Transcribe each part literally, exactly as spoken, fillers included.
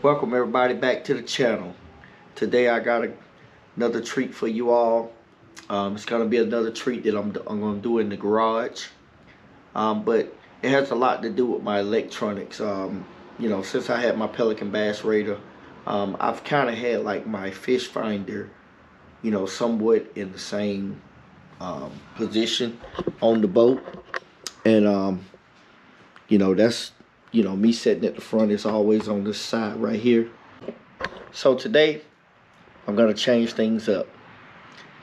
Welcome everybody back to the channel. Today I got a, another treat for you all. Um, it's going to be another treat that I'm, I'm going to do in the garage. Um, but it has a lot to do with my electronics. Um, you know, since I had my Pelican Bass Raider, um, I've kind of had like my fish finder, you know, somewhat in the same um, position on the boat. And, um, you know, that's, you know, me sitting at the front is always on this side right here. So today, I'm going to change things up.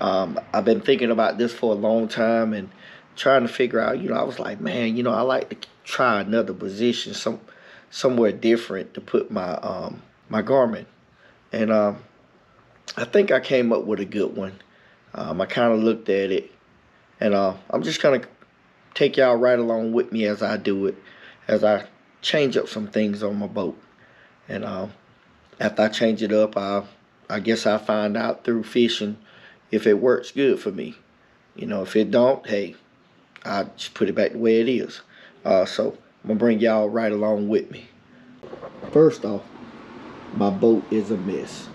Um, I've been thinking about this for a long time and trying to figure out, you know, I was like, man, you know, I like to try another position, some somewhere different to put my, um, my Garmin. And um, I think I came up with a good one. Um, I kind of looked at it, and uh, I'm just going to take y'all right along with me as I do it, as I change up some things on my boat. And um, after I change it up, I I guess I find out through fishing if it works good for me. You know, if it don't, hey, I just put it back the way it is. Uh, so I'm gonna bring y'all right along with me. First off, my boat is a mess,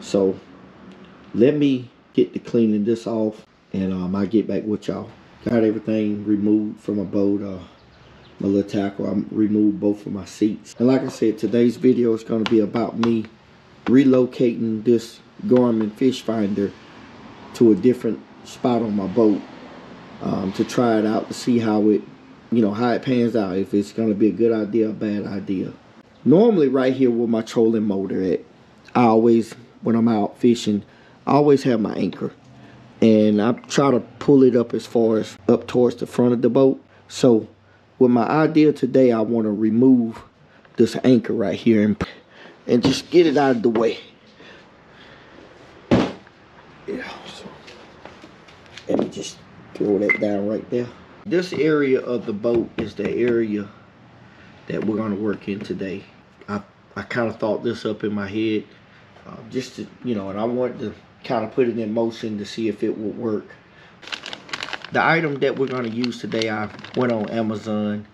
so let me get to cleaning this off, and um, I get back with y'all. Got everything removed from my boat. Uh, my little tackle, I removed both of my seats. And like I said, today's video is going to be about me relocating this Garmin fish finder to a different spot on my boat, um, to try it out, to see how it, you know, how it pans out, if it's going to be a good idea or bad idea. Normally right here with my trolling motor at, I always, when I'm out fishing, I always have my anchor, and I try to pull it up as far as up towards the front of the boat. So with my idea today, I want to remove this anchor right here and, and just get it out of the way. Yeah, so let me just throw that down right there. This area of the boat is the area that we're going to work in today. I, I kind of thought this up in my head, uh, just to, you know, and I wanted to kind of put it in motion to see if it would work. The item that we're going to use today, I went on Amazon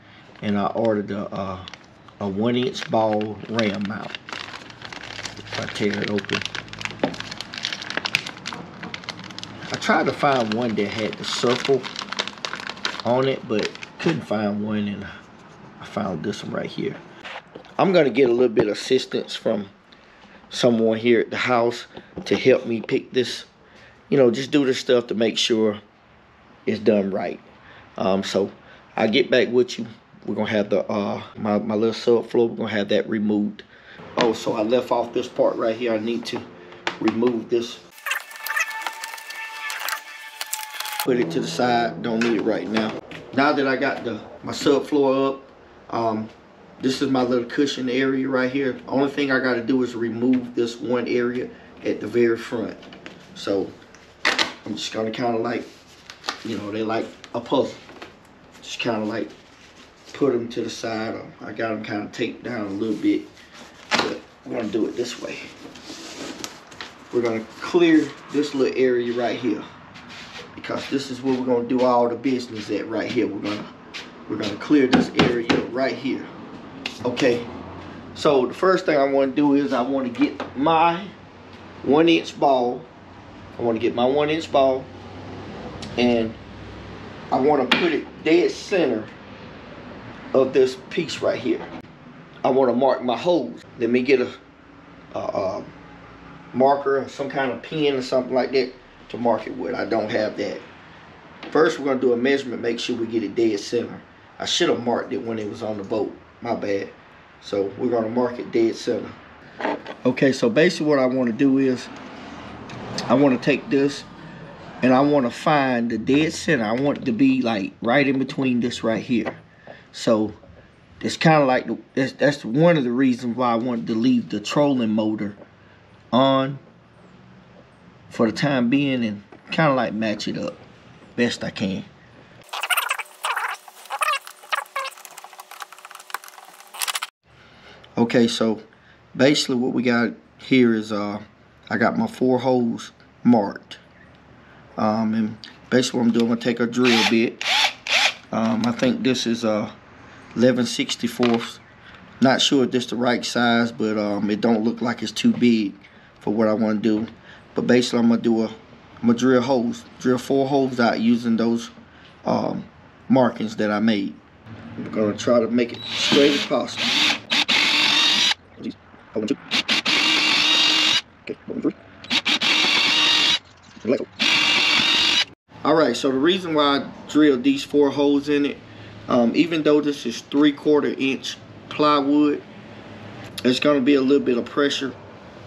and I ordered a, a, a one inch ball RAM mount. If I tear it open, I tried to find one that had the circle on it, but couldn't find one, and I found this one right here. I'm going to get a little bit of assistance from someone here at the house to help me pick this, you know, just do this stuff to make sure it's done right. Um, so I'll get back with you. We're gonna have the uh my, my little subfloor, we're gonna have that removed. Oh, so I left off this part right here. I need to remove this, put it to the side, don't need it right now. Now that I got the my subfloor up, um this is my little cushion area right here. Only thing I gotta do is remove this one area at the very front. So I'm just gonna kinda like, you know, they like a puzzle. Just kind of like put them to the side. I got them kind of taped down a little bit, but we're going to do it this way. We're going to clear this little area right here, because this is where we're going to do all the business at right here. We're going to we're going to clear this area right here. Okay, so the first thing I want to do is I want to get my one inch ball. I want to get my one inch ball. And I want to put it dead center of this piece right here. I want to mark my holes. Let me get a, a, a marker or some kind of pen or something like that to mark it with. I don't have that. First, we're going to do a measurement, make sure we get it dead center. I should have marked it when it was on the boat. My bad. So we're going to mark it dead center. Okay, so basically what I want to do is I want to take this, and I want to find the dead center. I want it to be like right in between this right here. So it's kind of like, the, that's, that's one of the reasons why I wanted to leave the trolling motor on for the time being and kind of like match it up best I can. Okay, so basically what we got here is uh, I got my four holes marked. Um, and basically what I'm doing, I'm going to take a drill bit. Um, I think this is uh, eleven sixty-fourths. Not sure if this the right size, but um, it don't look like it's too big for what I want to do. But basically, I'm gonna do a, I'm gonna drill holes, drill four holes out using those um, markings that I made. I'm gonna try to make it straight as possible. Hole number two. Okay, hole number three. Let go. All right. So the reason why I drilled these four holes in it, um, even though this is three-quarter inch plywood, it's gonna be a little bit of pressure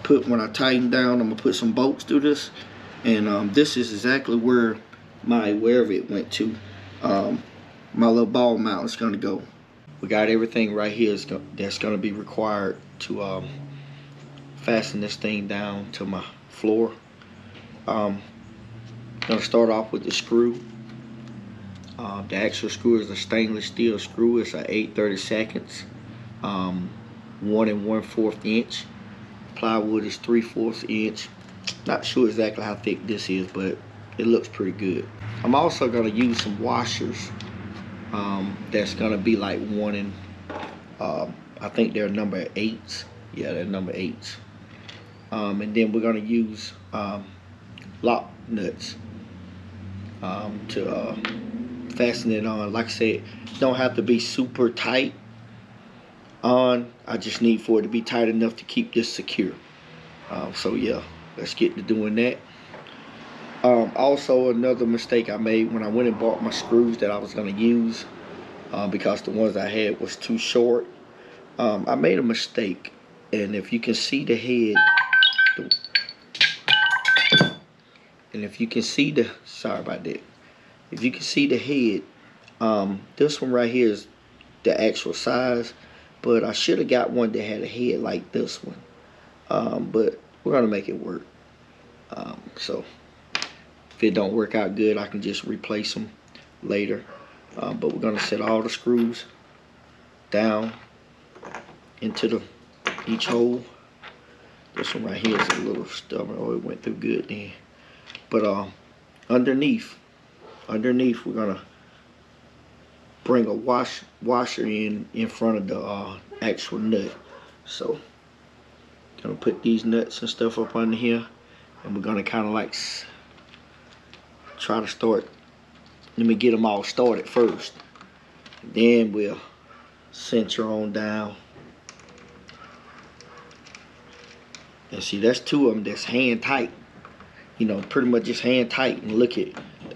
put when I tighten down. I'm gonna put some bolts through this, and um, this is exactly where my wherever it went to, um, my little ball mount is gonna go. We got everything right here is go that's gonna be required to um, fasten this thing down to my floor. Um, gonna start off with the screw. Uh, the actual screw is a stainless steel screw. It's an eight thirty-seconds. Um, one and one fourth inch. Plywood is three fourths inch. Not sure exactly how thick this is, but it looks pretty good. I'm also gonna use some washers. Um, that's gonna be like one and um, I think they're number eights. Yeah, they're number eights. Um, and then we're gonna use um, lock nuts um, to uh, fasten it on. Like I said, don't have to be super tight on. I just need for it to be tight enough to keep this secure. Um, so yeah, let's get to doing that. Um, also, another mistake I made when I went and bought my screws that I was going to use, uh, because the ones I had was too short. Um, I made a mistake, and if you can see the head, the, and if you can see the, sorry about that. If you can see the head, um, this one right here is the actual size, but I should have got one that had a head like this one. Um, but we're going to make it work. Um, so. If it don't work out good, I can just replace them later. Uh, but we're gonna set all the screws down into the each hole. This one right here is a little stubborn. Oh, it went through good then. But uh, underneath, underneath, we're gonna bring a wash washer in in front of the uh, actual nut. So, gonna put these nuts and stuff up under here, and we're gonna kind of like. Try to start, let me get them all started first. Then we'll center on down. And see, that's two of them that's hand tight. You know, pretty much just hand tight, and look at,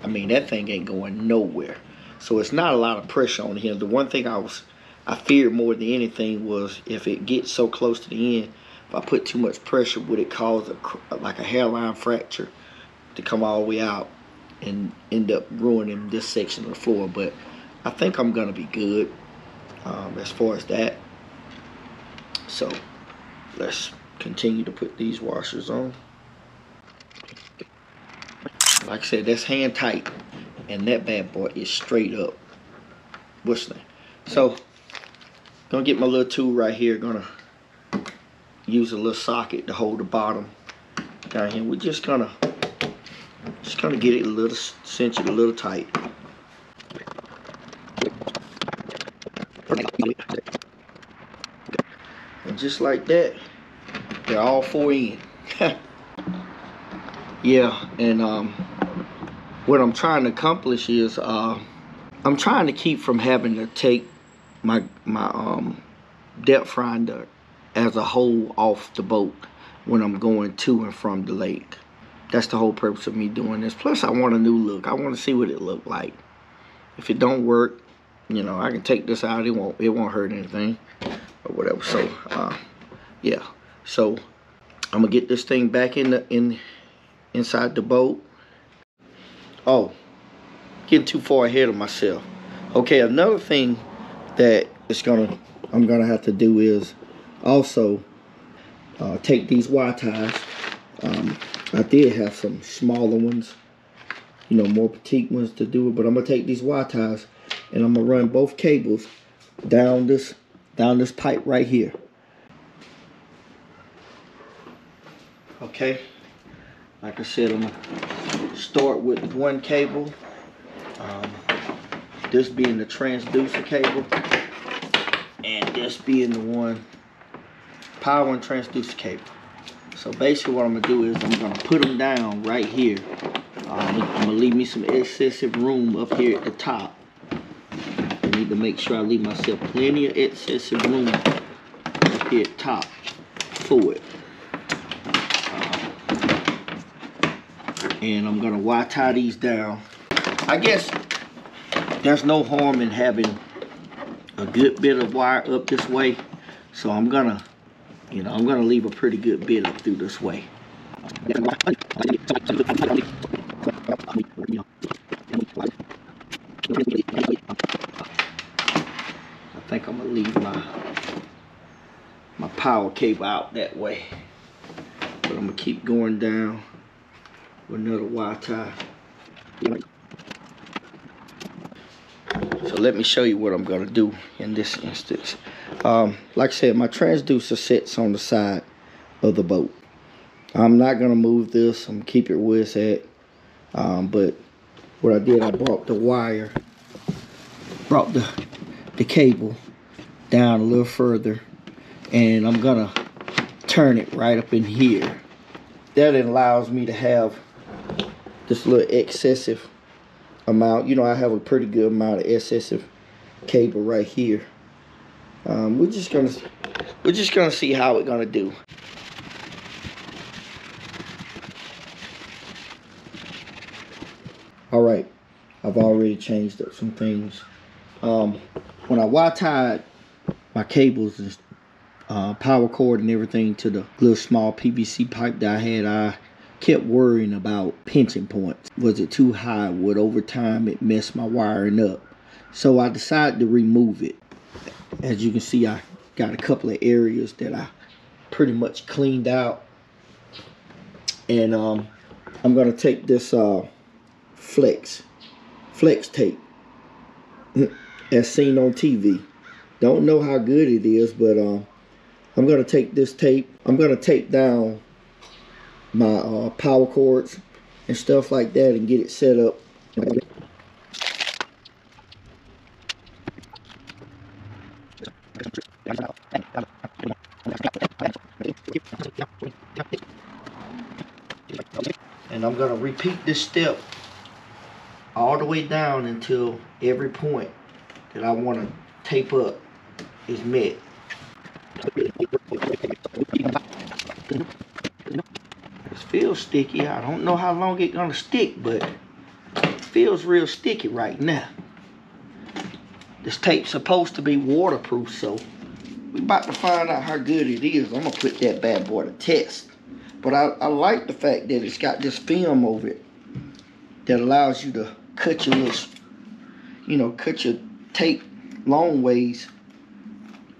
I mean, that thing ain't going nowhere. So it's not a lot of pressure on him. The one thing I was, I feared more than anything was if it gets so close to the end, if I put too much pressure, would it cause a, like a hairline fracture to come all the way out and end up ruining this section of the floor. But I think I'm gonna be good um, as far as that. So let's continue to put these washers on. Like I said, that's hand tight, and that bad boy is straight up whistling. So gonna get my little tool right here, gonna use a little socket to hold the bottom down here. We're just gonna Just kind of get it a little, cinch it a little tight. And just like that, they're all four in. Yeah, and um, what I'm trying to accomplish is uh, I'm trying to keep from having to take my, my um, depth finder as a whole off the boat when I'm going to and from the lake. That's the whole purpose of me doing this. Plus, I want a new look. I want to see what it looked like. If it don't work, you know, I can take this out. It won't, it won't hurt anything or whatever. So, uh, yeah. So, I'm gonna get this thing back in the in inside the boat. Oh, getting too far ahead of myself. Okay, another thing that it's gonna I'm gonna have to do is also uh, take these wire ties. Um, I did have some smaller ones, you know, more petite ones to do it, but I'm gonna take these wire ties and I'm gonna run both cables down this down this pipe right here. Okay, like I said, I'm gonna start with one cable, um, this being the transducer cable, and guess being the one, power and transducer cable. So basically what I'm gonna do is I'm gonna put them down right here. Um, I'm gonna leave me some excessive room up here at the top. I need to make sure I leave myself plenty of excessive room up here at top for it. And I'm gonna wire tie these down. I guess there's no harm in having a good bit of wire up this way. So I'm gonna, you know, I'm gonna leave a pretty good bit up through this way. I think I'm gonna leave my my power cable out that way. But I'm gonna keep going down with another wire tie. So let me show you what I'm gonna do in this instance. Um, like I said, my transducer sits on the side of the boat. I'm not gonna move this, I'm gonna keep it where it's at. Um, but what I did, I brought the wire, brought the, the cable down a little further, and I'm gonna turn it right up in here. That allows me to have this little excessive amount. You know, I have a pretty good amount of excessive cable right here. Um, we're just gonna we're just gonna see how it's gonna do. All right, I've already changed up some things. Um, when I wire tied my cables and uh, power cord and everything to the little small P V C pipe that I had, I kept worrying about pinching points. Was it too high? Would over time it mess my wiring up? So I decided to remove it. As you can see, I got a couple of areas that I pretty much cleaned out. And um, I'm gonna take this uh, flex, flex tape as seen on T V. Don't know how good it is, but um, I'm gonna take this tape. I'm gonna tape down my uh, power cords and stuff like that and get it set up. And I'm going to repeat this step all the way down until every point that I want to tape up is met. Feels sticky. I don't know how long it's gonna stick, but it feels real sticky right now. This tape's supposed to be waterproof, so we're about to find out how good it is. I'm gonna put that bad boy to test. But I, I like the fact that it's got this film over it that allows you to cut your little, you know, cut your tape long ways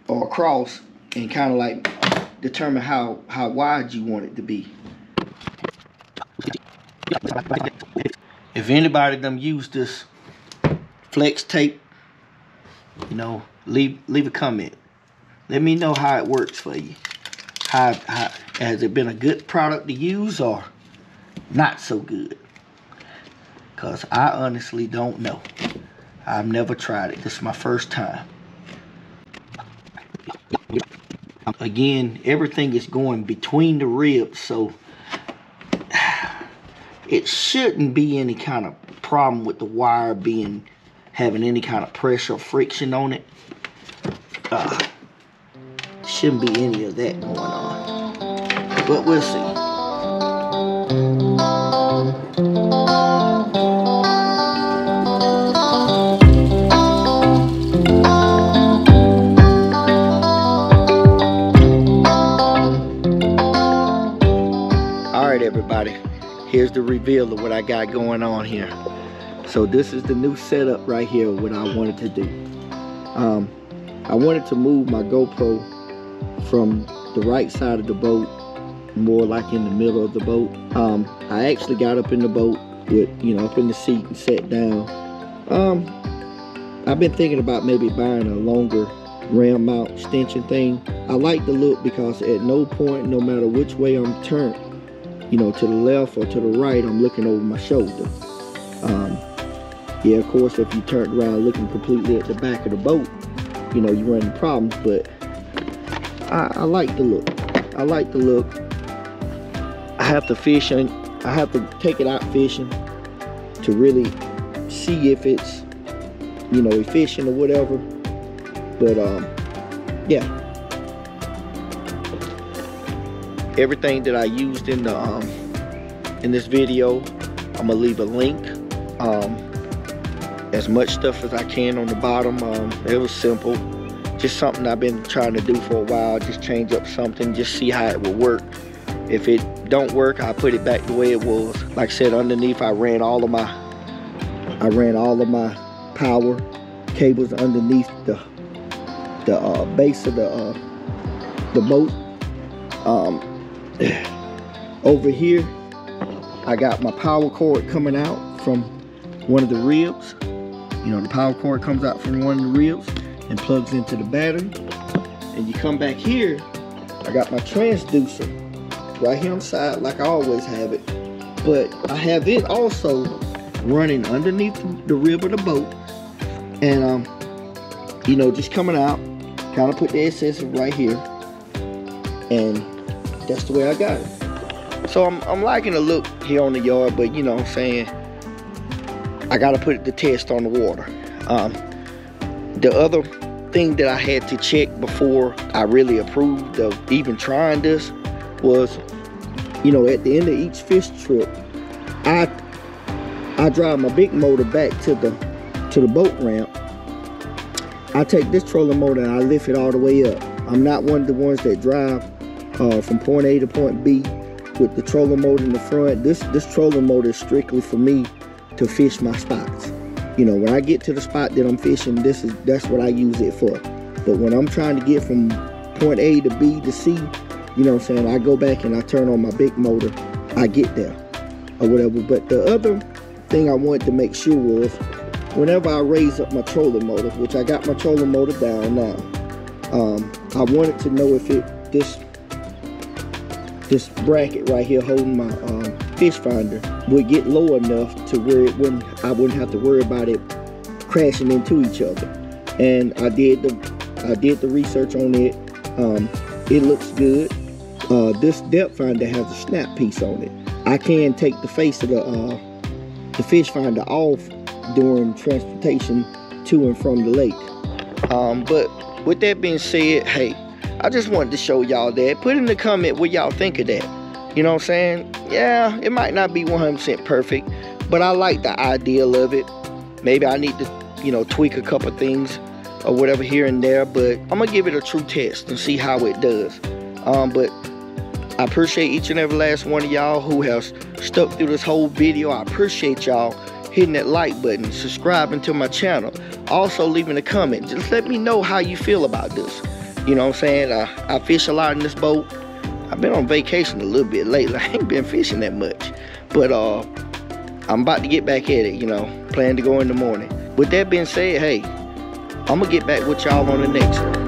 or across and kind of like determine how, how wide you want it to be. If anybody done used this flex tape, you know, leave leave a comment. Let me know how it works for you. How, how has it been a good product to use or not so good? Cause I honestly don't know. I've never tried it. This is my first time. Again, everything is going between the ribs, so it shouldn't be any kind of problem with the wire being having any kind of pressure or friction on it. Uh, shouldn't be any of that going on, but we'll see. Here's the reveal of what I got going on here. So this is the new setup right here, what I wanted to do. Um, I wanted to move my GoPro from the right side of the boat, more like in the middle of the boat. Um, I actually got up in the boat with, you know, up in the seat and sat down. Um, I've been thinking about maybe buying a longer RAM mount extension thing. I like the look because at no point, no matter which way I'm turned, you know, to the left or to the right, I'm looking over my shoulder. Um, yeah, of course, if you turned around looking completely at the back of the boat, you know, you run into problems, but I, I like the look. I like the look. I have to fish and I have to take it out fishing to really see if it's, you know, efficient or whatever. But um, yeah, everything that I used in the um, in this video, I'm gonna leave a link. Um, as much stuff as I can on the bottom. Um, it was simple, just something I've been trying to do for a while. Just change up something, just see how it will work. If it don't work, I put it back the way it was. Like I said, underneath I ran all of my, I ran all of my power cables underneath the the uh, base of the uh, the boat. Um, over here, I got my power cord coming out from one of the ribs. You know, the power cord comes out from one of the ribs and plugs into the battery. And you come back here, I got my transducer right here on the side, like I always have it. But I have it also running underneath the rib of the boat. And, um, you know, just coming out, kind of put the excess right here. And that's the way I got it. So I'm, I'm liking the look here on the yard, but you know what I'm saying? I gotta put the test on the water. Um, the other thing that I had to check before I really approved of even trying this was, you know, at the end of each fish trip, I I drive my big motor back to the to the boat ramp. I take this trolling motor and I lift it all the way up. I'm not one of the ones that drive uh, from point A to point B with the trolling motor in the front. This this trolling motor is strictly for me to fish my spots. You know, when I get to the spot that I'm fishing, this is that's what I use it for. But when I'm trying to get from point A to B to C, you know what I'm saying, I go back and I turn on my big motor, I get there or whatever. But the other thing I wanted to make sure was, whenever I raise up my trolling motor, which I got my trolling motor down now, um, I wanted to know if it this this bracket right here holding my um, fish finder would get low enough to where it wouldn't, I wouldn't have to worry about it crashing into each other. And I did the I did the research on it. Um, it looks good. Uh, this depth finder has a snap piece on it. I can take the face of the uh, the fish finder off during transportation to and from the lake. Um, but with that being said, hey, I just wanted to show y'all that. Put in the comment what y'all think of that. You know what I'm saying? Yeah, it might not be one hundred percent perfect, but I like the idea of it. Maybe I need to, you know, tweak a couple things or whatever here and there, but I'm gonna give it a true test and see how it does. Um, but I appreciate each and every last one of y'all who has stuck through this whole video. I appreciate y'all hitting that like button, subscribing to my channel, also leaving a comment. Just let me know how you feel about this. You know what I'm saying? I, I fish a lot in this boat. I've been on vacation a little bit lately. I ain't been fishing that much, but uh, I'm about to get back at it, you know, plan to go in the morning. With that being said, hey, I'm gonna get back with y'all on the next one.